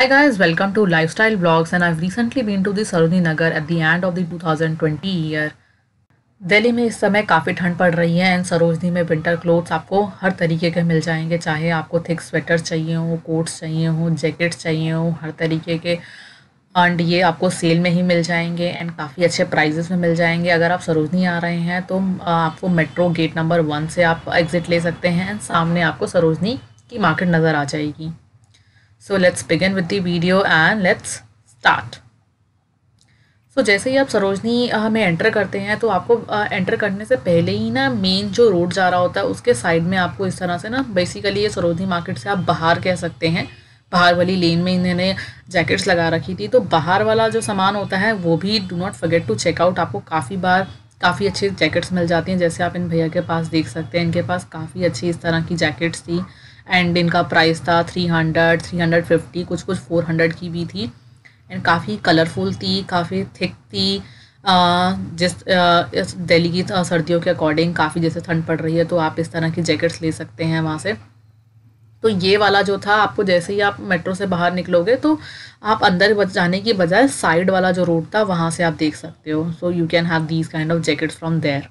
Hi guys, welcome to Lifestyle Vlogs, and I've recently been to the Sarojini Nagar at the end of the 2020 year. Delhi में इस समय काफ़ी ठंड पड़ रही है एंड सरोजनी में विंटर क्लोथ्स आपको हर तरीके के मिल जाएंगे, चाहे आपको थिक स्वेटर्स चाहिए हों, कोट्स चाहिए हों, जैकेट्स चाहिए हों, हर तरीके के एंड ये आपको सेल में ही मिल जाएंगे एंड काफ़ी अच्छे प्राइजेस में मिल जाएंगे। अगर आप सरोजनी आ रहे हैं तो आपको मेट्रो गेट नंबर 1 से आप एग्ज़िट ले सकते हैं एंड सामने आपको सरोजनी की मार्केट नज़र आ जाएगी। So let's begin with the video and let's start. तो जैसे ही आप सरोजनी में एंटर करते हैं तो आपको एंटर करने से पहले ही ना मेन जो रोड जा रहा होता है उसके साइड में आपको इस तरह से ना बेसिकली ये सरोजनी मार्केट से आप बाहर कह सकते हैं, बाहर वाली लेन में इन्होंने जैकेट्स लगा रखी थी, तो बाहर वाला जो सामान होता है वो भी do not forget to checkout. आपको काफ़ी बार काफ़ी अच्छी जैकेट्स मिल जाती हैं, जैसे आप इन भैया के पास देख सकते हैं, इनके पास काफ़ी अच्छी इस तरह की जैकेट्स थी एंड इनका प्राइस था 300, 350, कुछ 400 की भी थी एंड काफ़ी कलरफुल थी, काफ़ी थिक थी। जिस दिल्ली की सर्दियों के अकॉर्डिंग काफ़ी जैसे ठंड पड़ रही है तो आप इस तरह की जैकेट्स ले सकते हैं वहाँ से। तो ये वाला जो था, आपको जैसे ही आप मेट्रो से बाहर निकलोगे तो आप अंदर जाने की बजाय साइड वाला जो रोड था वहाँ से आप देख सकते हो। So you can have these kind of jackets from there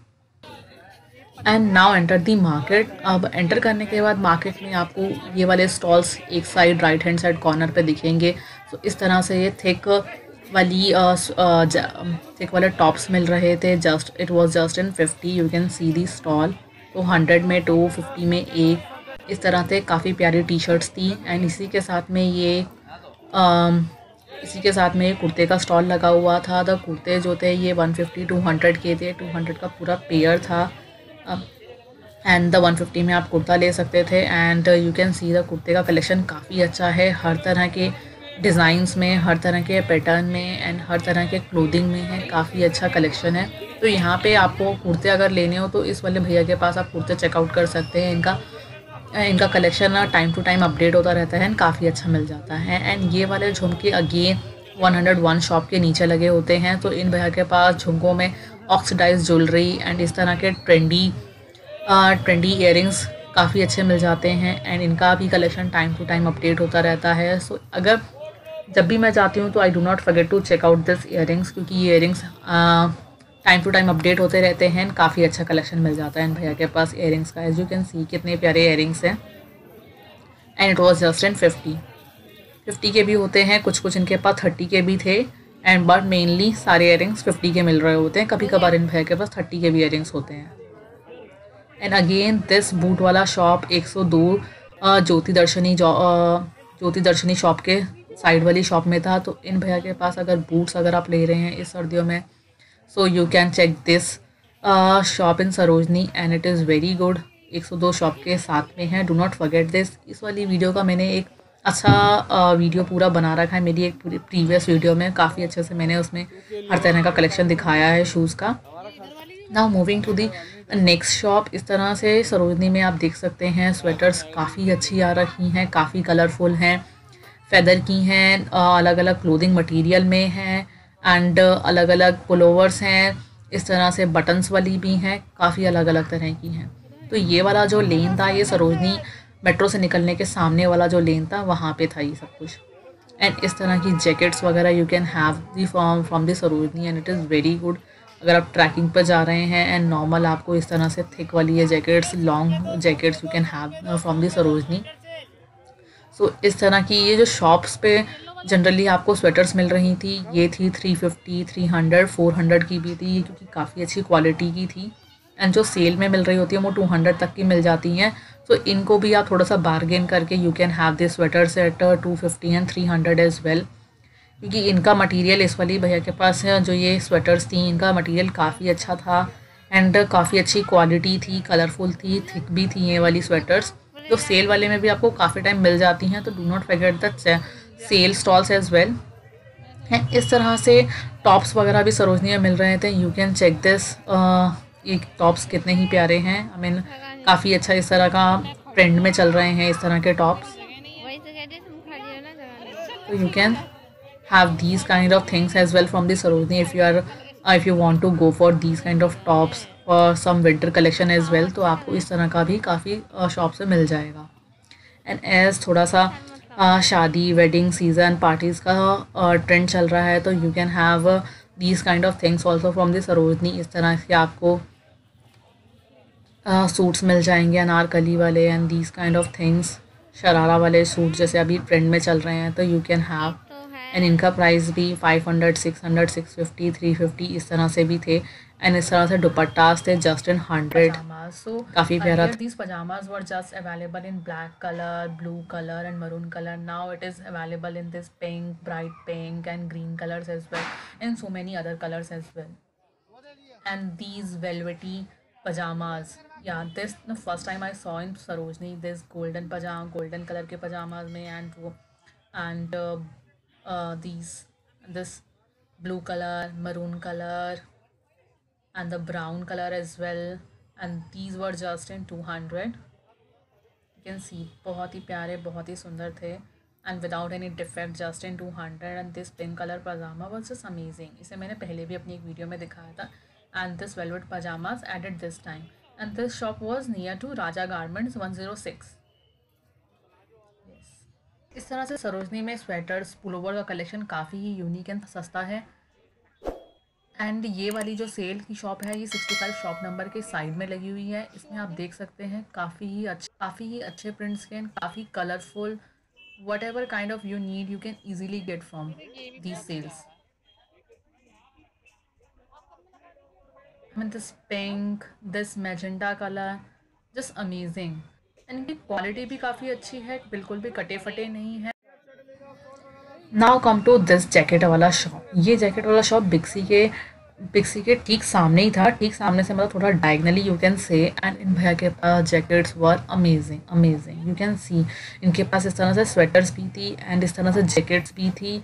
and now enter the market. अब एंटर करने के बाद मार्केट में आपको ये वाले स्टॉल्स एक side right hand side corner पे दिखेंगे। तो इस तरह से ये थिक वाले टॉप्स मिल रहे थे। Just it was just in 50, you can see the stall. तो 100 में 2, 50 में 1, इस तरह से काफ़ी प्यारी टी शर्ट्स थी एंड इसी के साथ में कुर्ते का स्टॉल लगा हुआ था। तो कुर्ते जो थे ये 150, 200 के थे, 200 का पूरा पेयर था एंड 150 में आप कुर्ता ले सकते थे and you can see the कुर्ते का कलेक्शन काफ़ी अच्छा है, हर तरह के डिज़ाइंस में, हर तरह के पैटर्न में एंड हर तरह के क्लोथिंग में है, काफ़ी अच्छा कलेक्शन है। तो यहाँ पे आपको कुर्ते अगर लेने हो तो इस वाले भैया के पास आप कुर्ते चेकआउट कर सकते हैं। इनका collection time to time update होता रहता है एंड काफ़ी अच्छा मिल जाता है। एंड ये वाले झुमके अगेन 101 शॉप के नीचे लगे होते हैं। तो इन भैया के पास झुमकों में ऑक्सीडाइज ज्वेलरी एंड इस तरह के ट्रेंडी इयररिंग्स काफ़ी अच्छे मिल जाते हैं एंड इनका भी collection time to time update होता रहता है। सो अगर जब भी मैं जाती हूँ तो I do not forget to check out this earrings, क्योंकि ये earrings time to time update होते रहते हैं, काफ़ी अच्छा कलेक्शन मिल जाता है इन भैया के पास इयररिंग्स का। एज यू कैन सी कितने प्यारे इयररिंग्स हैं and it was just in 50 के भी होते हैं, कुछ इनके पास 30 के भी थे एंड बट मेनली सारे इयररिंग्स 50 के मिल रहे होते हैं, कभी कभार इन भैया के पास 30 के भी इयररिंग्स होते हैं। एंड अगेन दिस बूट वाला शॉप 102 ज्योति दर्शनी शॉप के साइड वाली शॉप में था। तो इन भैया के पास अगर बूट्स अगर आप ले रहे हैं इस सर्दियों में, so you can check this shop in Sarojini and it is very good. 102 shop के साथ में है, डू नॉट फॉरगेट दिस। इस वाली वीडियो का मैंने एक अच्छा वीडियो पूरा बना रखा है, मेरी एक पूरी प्रीवियस वीडियो में काफ़ी अच्छे से मैंने उसमें हर तरह का कलेक्शन दिखाया है शूज़ का। Now moving to the next shop. इस तरह से सरोजनी में आप देख सकते हैं स्वेटर्स काफ़ी अच्छी आ रखी हैं, काफ़ी कलरफुल हैं, फैदर की हैं, अलग अलग क्लोथिंग मटेरियल में हैं एंड अलग अलग पुलोवर्स हैं, इस तरह से बटन्स वाली भी हैं, काफ़ी अलग अलग तरह की हैं। तो ये वाला जो लेन था ये सरोजनी मेट्रो से निकलने के सामने वाला जो लेन था वहाँ पे था ये सब कुछ एंड इस तरह की जैकेट्स वगैरह you can have the from the Sarojini and it is very good. अगर आप ट्रैकिंग पर जा रहे हैं एंड नॉर्मल आपको इस तरह से थिक वाली ये jackets, long jackets you can have from the Sarojini. So इस तरह की ये जो शॉप्स पे जनरली आपको स्वेटर्स मिल रही थी ये थी 350, 300, 400 की भी थी, क्योंकि काफ़ी अच्छी क्वालिटी की थी एंड जो सेल में मिल रही होती है वो 200 तक की मिल जाती हैं। तो इनको भी आप थोड़ा सा बार्गेन करके you can have this sweaters at 250 and 300 as well, क्योंकि इनका मटेरियल इस वाली भैया के पास है जो ये स्वेटर्स थी इनका मटेरियल काफ़ी अच्छा था एंड काफ़ी अच्छी क्वालिटी थी, कलरफुल थी, थिक भी थी ये वाली स्वेटर्स। तो सेल वाले में भी आपको काफ़ी टाइम मिल जाती हैं, तो do not forget the sale stalls as well. इस तरह से टॉप्स वगैरह भी सरोजनी में मिल रहे थे, यू कैन चेक दिस। ये टॉप्स कितने ही प्यारे हैं, आई मीन काफ़ी अच्छा इस तरह का ट्रेंड में चल रहे हैं इस तरह के टॉप्स। तो you can have these kind of things as well from the Sarojini if you want to go for these kind of tops for some winter collection as well. तो आपको इस तरह का भी काफ़ी शॉप से मिल जाएगा एंड एज थोड़ा सा शादी वेडिंग सीज़न पार्टीज़ का ट्रेंड चल रहा है, तो you can have these kind of things also from the Sarojini. इस तरह से आपको सूट्स मिल जाएंगे, अनारकली वाले and these kind of things, sharara वाले सूट जैसे अभी ट्रेंड में चल रहे हैं, तो यू कैन हैव। एंड इनका प्राइस भी 500, 600, 650, 350 इस तरह से भी थे। एंड इस तरह से दुपट्टास थे जस्ट इन 100, काफ़ी प्यारा था। These pajamas were just available in black color, blue color and maroon color. Now it is available in this pink, bright pink and green colors as well, and so many other colors as well. And these velvety pajamas, yeah, this the first time I saw in Sarojini, this golden pajama, golden color के pajamas में, and this blue color, maroon color and the brown color as well, and these were just in 200. You can see बहुत ही प्यारे, बहुत ही सुंदर थे and without any defect just in 200. And this pink color pajama was just amazing. इसे मैंने पहले भी अपनी एक वीडियो में दिखाया था, and this velvet pajamas added this time. And this shop was near to Raja Garments 106. इस तरह से सरोजनी में स्वेटर्स, पुलोवर का कलेक्शन काफ़ी ही यूनिक एंड सस्ता है। एंड ये वाली जो सेल की शॉप है, ये 65 शॉप नंबर के साइड में लगी हुई है। इसमें आप देख सकते हैं काफ़ी ही अच्छे प्रिंट्स के एंड काफ़ी colourful, whatever kind of you need you can easily get from these sales. This pink, this magenta colour, just amazing. इनकी क्वालिटी भी काफ़ी अच्छी है, बिल्कुल भी कटे फटे नहीं है। Now come to this jacket वाला शॉप। ये जैकेट वाला शॉप बिग सी के ठीक सामने ही था, ठीक सामने से मतलब थोड़ा diagonally you can say. And इन भैया के पास jackets were amazing. You can see इनके पास इस तरह से स्वेटर्स भी थी एंड इस तरह से जैकेट्स भी थी।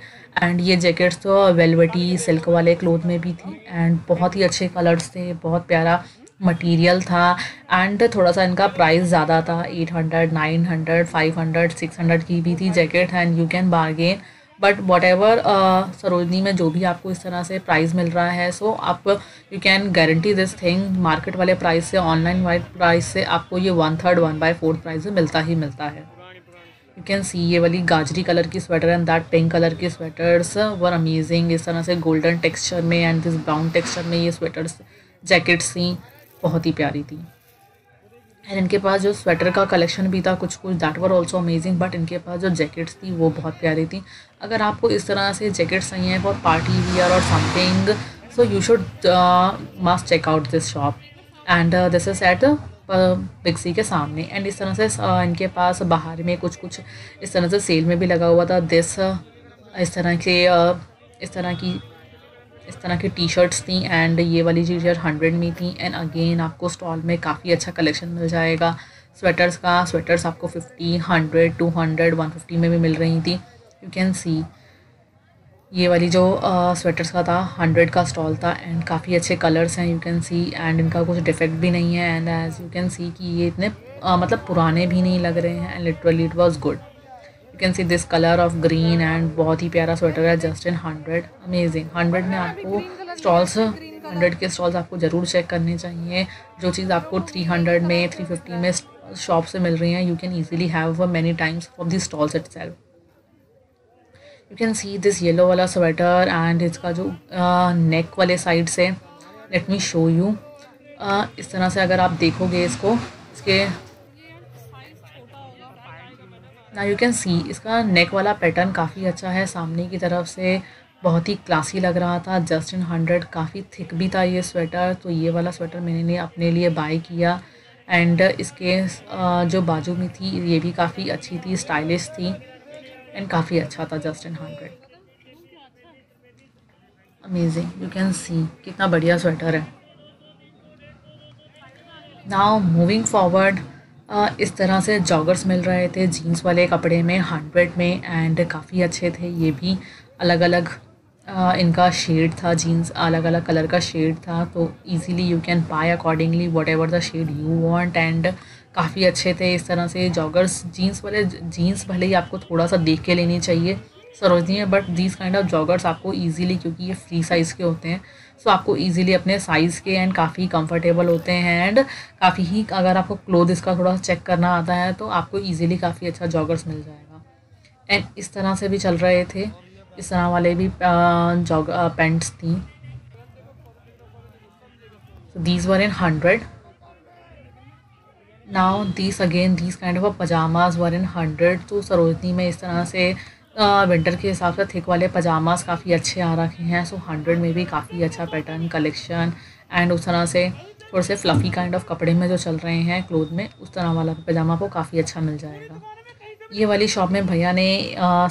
एंड ये जैकेट्स तो वेलवेटी सिल्क वाले क्लोथ में भी थी एंड बहुत ही अच्छे कलर्स थे, बहुत प्यारा मटेरियल था। एंड थोड़ा सा इनका प्राइस ज़्यादा था, 800, 900, 500, 600 की भी थी jacket. And you can bargain, but whatever Sarojini में जो भी आपको इस तरह से प्राइस मिल रहा है, सो आप you can guarantee this thing. Market वाले प्राइस से, ऑनलाइन वाइड प्राइस से आपको ये 1/3, 1/4 प्राइस में मिलता ही मिलता है। यू कैन सी ये वाली गाजरी कलर की sweater and that pink colour की स्वेटर्स वर अमेजिंग। इस तरह से गोल्डन टेक्स्चर में एंड दिस ब्राउन टेक्स्चर में ये स्वेटर्स, जैकेट्स थी, बहुत ही प्यारी थी। एंड इनके पास जो स्वेटर का कलेक्शन भी था कुछ that were also amazing, but इनके पास जो जैकेट्स थी वो बहुत प्यारी थी। अगर आपको इस तरह से जैकेट्स चाहिए फॉर पार्टी वियर और something, so you should must check out this shop. And this is at big C के सामने। एंड इस तरह से इनके पास बाहर में कुछ इस तरह से सेल में भी लगा हुआ था। दिस इस तरह की टी शर्ट्स थी एंड ये वाली टी शर्ट 100 में थी। एंड अगेन आपको स्टॉल में काफ़ी अच्छा कलेक्शन मिल जाएगा स्वेटर्स का। स्वेटर्स आपको 50, 100, 200, 150 में भी मिल रही थी। यू कैन सी ये वाली जो स्वेटर्स का था 100 का स्टॉल था एंड काफ़ी अच्छे कलर्स हैं। यू कैन सी एंड इनका कुछ डिफेक्ट भी नहीं है। And as you can see कि ये इतने मतलब पुराने भी नहीं लग रहे हैं and literally it was good. You can see this colour of green and बहुत ही प्यारा स्वेटर है जस्ट इन 100। अमेजिंग। 100 में आपको स्टॉल्स, 100 के स्टॉल्स आपको ज़रूर चेक करने चाहिए। जो चीज़ आपको 300 में, 350 में शॉप से मिल रही है, you can easily have many times from the stalls itself. You can see this yellow वाला स्वेटर एंड इसका जो नेक वाले साइड से, लेट मी शो यू, इस तरह से अगर आप देखोगे इसको, इसके ना यू कैन सी इसका नेक वाला पैटर्न काफ़ी अच्छा है सामने की तरफ से, बहुत ही क्लासी लग रहा था जस्ट इन 100। काफ़ी थिक भी था ये स्वेटर, तो ये वाला स्वेटर मैंने अपने लिए बाय किया। एंड इसके जो बाजू में थी ये भी काफ़ी अच्छी थी, स्टाइलिश थी एंड काफ़ी अच्छा था just in 100। Amazing. You can see कितना बढ़िया स्वेटर है। नाउ मूविंग फॉरवर्ड, इस तरह से जॉगर्स मिल रहे थे जीन्स वाले कपड़े में 100 में एंड काफ़ी अच्छे थे। ये भी अलग अलग इनका शेड था, जीन्स अलग अलग कलर का शेड था, तो easily you can buy accordingly whatever the shade you want. And काफ़ी अच्छे थे इस तरह से जॉगर्स। जीन्स वाले जीन्स भले ही आपको थोड़ा सा देख के लेनी चाहिए सरोजनी है, but these kind of joggers आपको ईजीली, क्योंकि ये फ्री साइज़ के होते हैं, सो आपको ईजीली अपने साइज़ के एंड काफ़ी कंफर्टेबल होते हैं। एंड काफ़ी ही अगर आपको क्लोथ इसका थोड़ा चेक करना आता है तो आपको ईजीली काफ़ी अच्छा जॉगर्स मिल जाएगा। एंड इस तरह से भी चल रहे थे, इस तरह वाले भी जॉग पैंट्स थी। These were in 100। Now these again these kind of pajamas were in 100। तो सरोजनी में इस तरह से विंटर के हिसाब से थिक वाले पजामाज काफ़ी अच्छे आ रखे हैं। सो 100 में भी काफ़ी अच्छा पैटर्न कलेक्शन एंड उस तरह से थोड़े से फ्लफ़ी काइंड ऑफ कपड़े में जो चल रहे हैं क्लोथ में, उस तरह वाला पजामा को काफ़ी अच्छा मिल जाएगा। ये वाली शॉप में भैया ने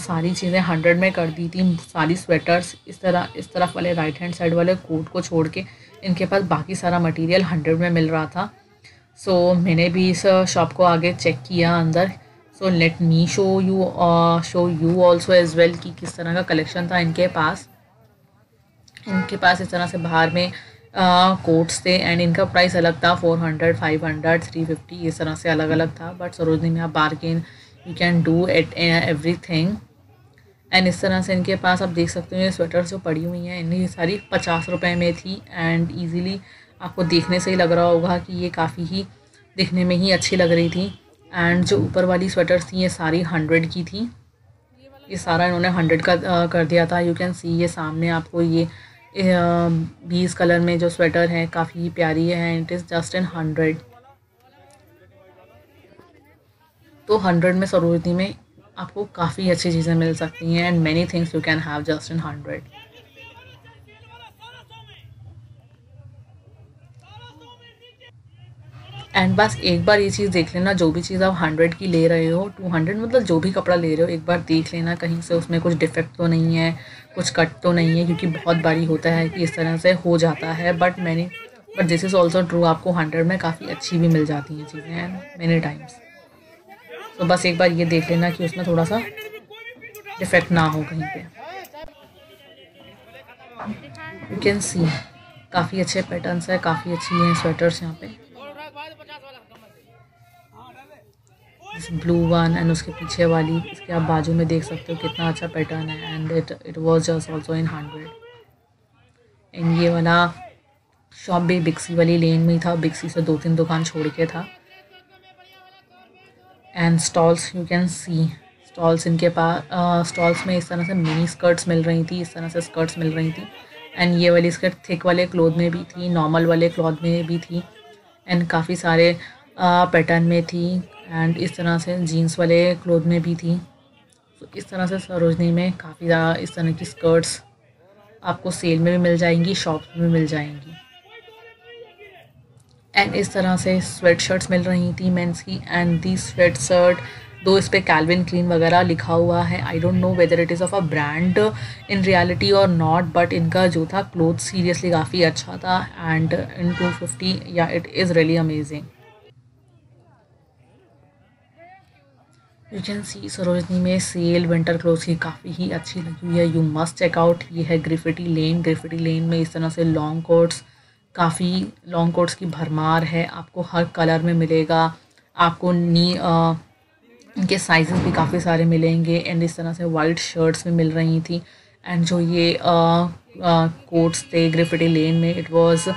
सारी चीज़ें 100 में कर दी थी, सारी स्वेटर्स इस तरफ वाले राइट हैंड साइड वाले कोट को छोड़ के इनके पास बाकी सारा मटेरियल 100 में मिल रहा था। सो मैंने भी इस शॉप को आगे चेक किया अंदर। So let me show you also as well कि किस तरह का कलेक्शन था इनके पास। इस तरह से बाहर में कोट्स थे एंड इनका प्राइस अलग था, 400, 500, 350 इस तरह से अलग अलग था। बट सरोजनी में आप bargain you can do at everything. And इस तरह से इनके पास आप देख सकते हो ये स्वेटर्स जो पड़ी हुई हैं, इनकी सारी 50 रुपये में थी। एंड ईज़िली आपको देखने से ही लग रहा होगा कि ये काफ़ी ही दिखने में ही अच्छी लग रही थी। एंड जो ऊपर वाली स्वेटर्स थी ये सारी 100 की थी। ये सारा इन्होंने 100 का कर दिया था। यू कैन सी ये सामने आपको ये 20 कलर में जो स्वेटर है काफ़ी प्यारी है। It is just in 100। तो 100 में सरोजनी में आपको काफ़ी अच्छी चीज़ें मिल सकती हैं and many things you can have just in 100। And बस एक बार ये चीज़ देख लेना, जो भी चीज़ आप 100 की ले रहे हो, 200 मतलब जो भी कपड़ा ले रहे हो, एक बार देख लेना कहीं से उसमें कुछ डिफेक्ट तो नहीं है, कुछ कट तो नहीं है, क्योंकि बहुत बारी होता है कि इस तरह से हो जाता है। But this is also true, आपको 100 में काफ़ी अच्छी भी मिल जाती हैं चीज़ें एंड मैनी टाइम्स। तो बस एक बार ये देख लेना कि उसमें थोड़ा सा डिफेक्ट ना हो कहीं पे। यू कैन सी काफ़ी अच्छे पैटर्न्स है, काफ़ी अच्छी हैं स्वेटर्स यहाँ पे। इस ब्लू वन एंड उसके पीछे वाली, इसके आप बाजू में देख सकते हो कितना अच्छा पैटर्न है। And it was just also in 100। And ये वाला शॉप भी बिक्सी वाली लेन में था, बिक्सी से 2-3 दुकान छोड़ के था। And stalls you can see stalls इनके पास, स्टॉल्स में इस तरह से मिनी स्कर्ट्स मिल रही थी, इस तरह से स्कर्ट्स मिल रही थी। एंड ये वाली स्कर्ट थिक वाले क्लोथ में भी थी, नॉर्मल वाले क्लॉथ में भी थी एंड काफ़ी सारे पैटर्न में थी। एंड इस तरह से जीन्स वाले क्लोथ में भी थी। तो इस तरह से सरोजनी में काफ़ी ज़्यादा इस तरह की स्कर्ट्स आपको सेल में भी मिल जाएंगी, शॉप्स में भी मिल जाएंगी। एंड इस तरह से स्वेट शर्ट्स मिल रही थी मेंस की। एंड दी स्वेट शर्ट दो इस पर कैल्विन क्लीन वगैरह लिखा हुआ है। I don't know whether it is of a brand in reality और नॉट, बट इनका जो था क्लोथ सीरियसली काफ़ी अच्छा था। एंड इन 250 या it is really amazing. You can see Sarojini में सेल विंटर क्लोथ्स की काफ़ी ही अच्छी लगी हुई है। You must check out. ये है ग्रेफिटी लेन। ग्रेफिटी लेन में इस तरह से लॉन्ग कोट्स की भरमार है, आपको हर कलर में मिलेगा। आपको इनके साइजेस भी काफ़ी सारे मिलेंगे। एंड इस तरह से वाइट शर्ट्स भी मिल रही थी। एंड जो ये कोट्स थे ग्रेफिटी लेन में, इट वाज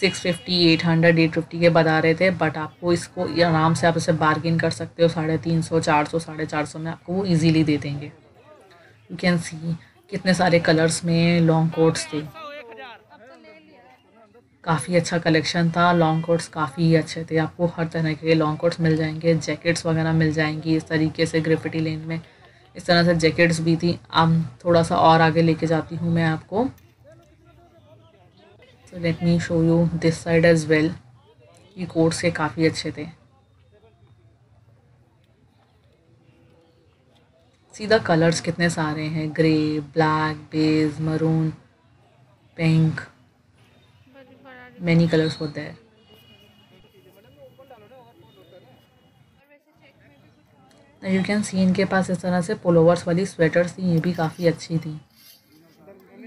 650, 800, 850 के बता रहे थे, बट आपको इसको आराम से आप इसे बार्गेन कर सकते हो। 350, 400, 450 में आपको वो ईजीली दे देंगे। यू कैन सी कितने सारे कलर्स में लॉन्ग कोट्स थे। काफ़ी अच्छा कलेक्शन था। लॉन्ग कोट्स काफ़ी अच्छे थे, आपको हर तरह के लॉन्ग कोट्स मिल जाएंगे। जैकेट्स वगैरह मिल जाएंगी इस तरीके से। ग्रेफिटी लेन में इस तरह से जैकेट्स भी थी। अब थोड़ा सा और आगे लेके जाती हूँ मैं आपको। So let me show you this side as well. ये कोट्स के काफ़ी अच्छे थे। सीधा कलर्स कितने सारे हैं, grey, black, beige, maroon, pink, many colours होते हैं। यू कैन सी इनके पास इस तरह से पुलोवर्स वाली स्वेटर्स थी, ये भी काफ़ी अच्छी थी।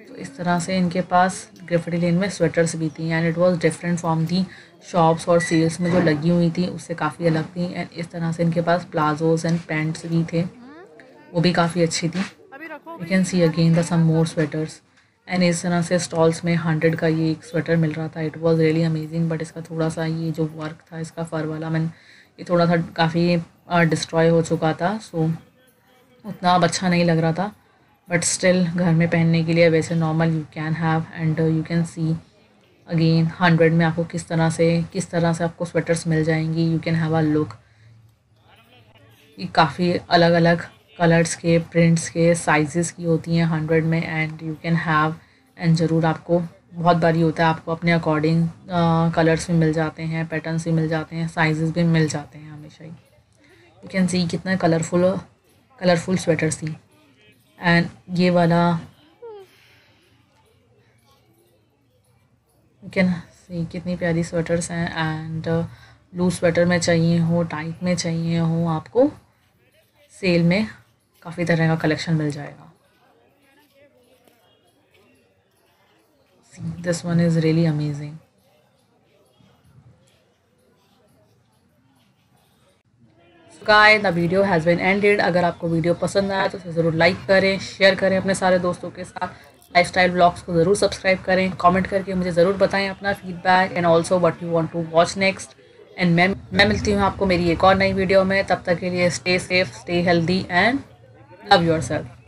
तो इस तरह से इनके पास ग्रेफिटी लेन में स्वेटर्स भी थी। And it was different from the shops और सेल्स में जो लगी हुई थी, उससे काफ़ी अलग थी। एंड इस तरह से इनके पास प्लाजोज एंड पैंट्स भी थे, वो भी काफ़ी अच्छी थी। You can see again the some more sweaters. And इस तरह से स्टॉल्स में 100 का ये एक स्वेटर मिल रहा था। It was really amazing, but इसका थोड़ा सा ये जो वर्क था इसका फर वाला ये थोड़ा सा काफ़ी डिस्ट्रॉय हो चुका था। सो उतना अब अच्छा नहीं लग रहा था, बट स्टिल घर में पहनने के लिए वैसे normal you can have and you can see again 100 में आपको किस तरह से आपको स्वेटर्स मिल जाएंगी। You can have a look, काफ़ी अलग अलग कलर्स के, प्रिंट्स के, साइजेस की होती हैं 100 में and you can have and ज़रूर आपको बहुत बार ये होता है आपको अपने अकॉर्डिंग कलर्स भी मिल जाते हैं, पैटर्न्स भी मिल जाते हैं, साइजेस भी मिल जाते हैं हमेशा ही। यू कैन सी कितना कलरफुल स्वेटर्स थी। एंड ये वाला यू कैन सी कितनी प्यारी स्वेटर्स हैं एंड लूज स्वेटर में चाहिए हो, टाइट में चाहिए हो, आपको सेल में काफ़ी तरह का कलेक्शन मिल जाएगा। This one is really amazing. Guys the video has been ended. अगर आपको वीडियो पसंद आया तो उसे ज़रूर लाइक करें, शेयर करें अपने सारे दोस्तों के साथ। लाइफस्टाइल व्लॉग्स को ज़रूर सब्सक्राइब करें। कमेंट करके मुझे ज़रूर बताएं अपना feedback and also what you want to watch next. And मैं मिलती हूँ आपको मेरी एक और नई वीडियो में। तब तक के लिए stay safe, stay healthy and love yourself.